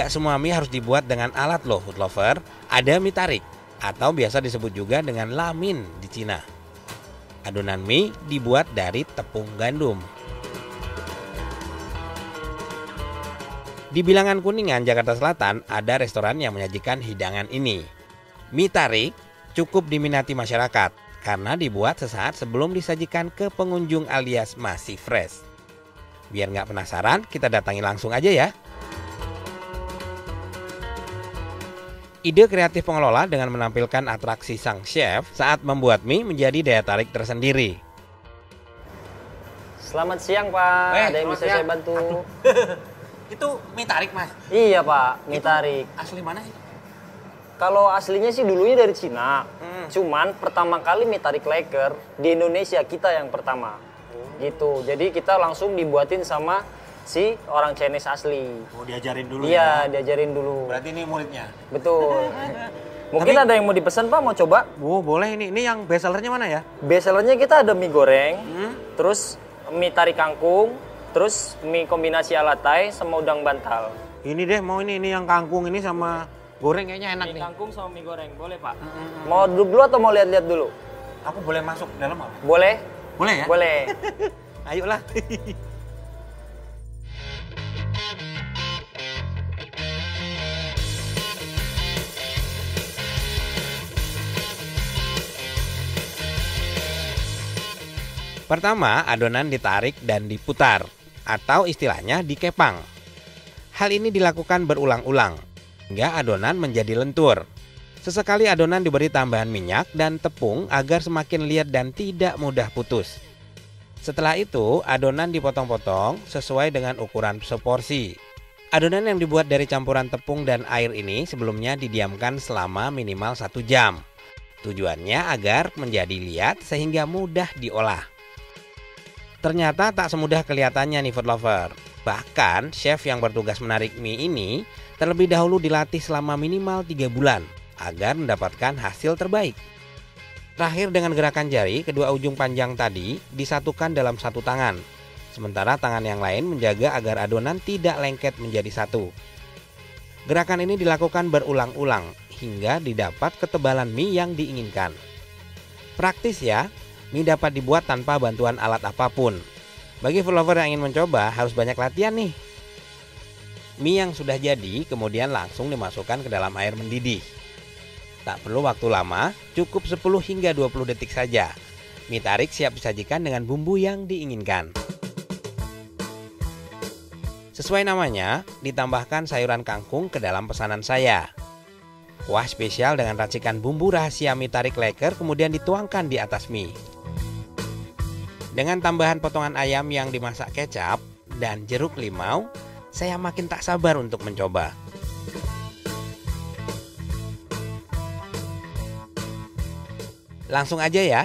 Gak semua mie harus dibuat dengan alat loh, food lover. Ada mie tarik atau biasa disebut juga dengan lamin di Cina. Adonan mie dibuat dari tepung gandum. Di bilangan Kuningan, Jakarta Selatan, ada restoran yang menyajikan hidangan ini. Mie tarik cukup diminati masyarakat karena dibuat sesaat sebelum disajikan ke pengunjung alias masih fresh. Biar nggak penasaran, kita datangi langsung aja ya. Ide kreatif pengelola dengan menampilkan atraksi sang chef saat membuat mie menjadi daya tarik tersendiri. Selamat siang, Pak. Ada yang bisa saya bantu? Itu mie tarik, Mas? Iya, Pak, mie tarik. Asli mana sih? Kalau aslinya sih dulunya dari Cina. Cuman pertama kali mie tarik Laiker di Indonesia kita yang pertama. Gitu. Jadi kita langsung dibuatin sama si orang Chinese asli. Oh, diajarin dulu. Iya, ya? Diajarin dulu. Berarti ini muridnya. Betul. Mungkin ada yang mau dipesan, Pak, mau coba? Oh, boleh ini. Ini yang best sellernya mana ya? Best sellernya kita ada mie goreng, terus mie tarik kangkung, terus mie kombinasi alatai sama udang bantal. Ini deh, mau ini yang kangkung ini sama goreng kayaknya enak nih. Kangkung sama mie goreng, boleh Pak? Mau duduk dulu atau mau lihat-lihat dulu? Aku boleh masuk dalam apa? Boleh. Boleh ya? Boleh. Ayolah. Pertama, adonan ditarik dan diputar, atau istilahnya dikepang. Hal ini dilakukan berulang-ulang hingga adonan menjadi lentur. Sesekali adonan diberi tambahan minyak dan tepung agar semakin liat dan tidak mudah putus. Setelah itu adonan dipotong-potong sesuai dengan ukuran seporsi. Adonan yang dibuat dari campuran tepung dan air ini sebelumnya didiamkan selama minimal 1 jam. Tujuannya agar menjadi liat sehingga mudah diolah. Ternyata tak semudah kelihatannya nih food lover. Bahkan chef yang bertugas menarik mie ini terlebih dahulu dilatih selama minimal 3 bulan agar mendapatkan hasil terbaik. Terakhir dengan gerakan jari, kedua ujung panjang tadi disatukan dalam satu tangan. Sementara tangan yang lain menjaga agar adonan tidak lengket menjadi satu. Gerakan ini dilakukan berulang-ulang hingga didapat ketebalan mie yang diinginkan. Praktis ya? Mie dapat dibuat tanpa bantuan alat apapun. Bagi food lover yang ingin mencoba harus banyak latihan nih. Mie yang sudah jadi kemudian langsung dimasukkan ke dalam air mendidih. Tak perlu waktu lama, cukup 10 hingga 20 detik saja. Mie tarik siap disajikan dengan bumbu yang diinginkan. Sesuai namanya, ditambahkan sayuran kangkung ke dalam pesanan saya. Kuah spesial dengan racikan bumbu rahasia mie tarik Laiker kemudian dituangkan di atas mie. Dengan tambahan potongan ayam yang dimasak kecap dan jeruk limau, saya makin tak sabar untuk mencoba. Langsung aja ya.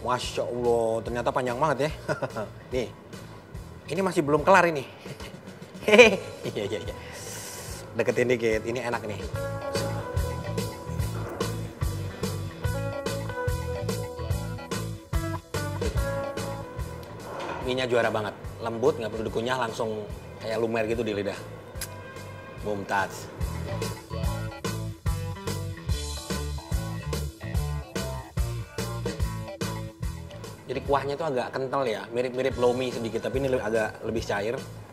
Masya Allah, ternyata panjang banget ya. Nih, ini masih belum kelar ini. Iya. Deketin dikit, ini enak nih. Mie-nya juara banget, lembut, nggak perlu dikunyah, langsung kayak lumer gitu di lidah. Mumtaz. Jadi kuahnya tuh agak kental ya, mirip-mirip lomi sedikit, tapi ini agak lebih cair.